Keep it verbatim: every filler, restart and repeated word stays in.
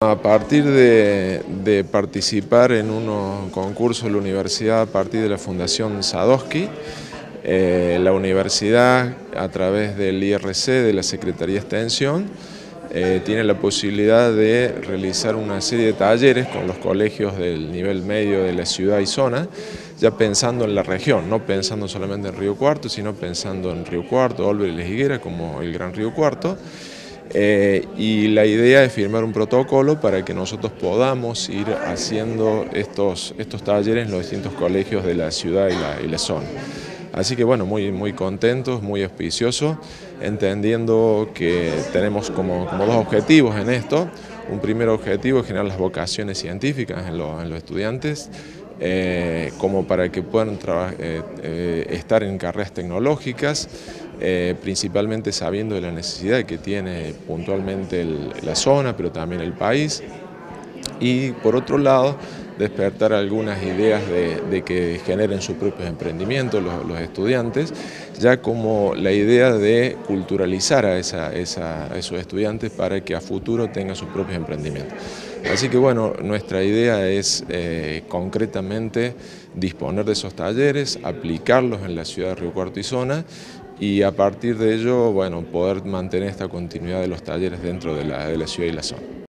A partir de, de participar en unos concursos de la universidad a partir de la Fundación Sadovsky, eh, la universidad a través del I R C, de la Secretaría de Extensión, eh, tiene la posibilidad de realizar una serie de talleres con los colegios del nivel medio de la ciudad y zona, ya pensando en la región, no pensando solamente en Río Cuarto, sino pensando en Río Cuarto, Olver y Lejiguera como el Gran Río Cuarto. Eh, y la idea es firmar un protocolo para que nosotros podamos ir haciendo estos, estos talleres en los distintos colegios de la ciudad y la, y la zona. Así que bueno, muy, muy contentos, muy auspiciosos, entendiendo que tenemos como, como dos objetivos en esto. Un primer objetivo es generar las vocaciones científicas en los, en los estudiantes, Eh, como para que puedan eh, eh, estar en carreras tecnológicas, eh, principalmente sabiendo de la necesidad que tiene puntualmente el, la zona, pero también el país. Y por otro lado, despertar algunas ideas de, de que generen sus propios emprendimientos los, los estudiantes, ya como la idea de culturalizar a, esa, esa, a esos estudiantes para que a futuro tengan sus propios emprendimientos. Así que bueno, nuestra idea es eh, concretamente disponer de esos talleres, aplicarlos en la ciudad de Río Cuarto y zona, y a partir de ello, bueno, poder mantener esta continuidad de los talleres dentro de la, de la ciudad y la zona.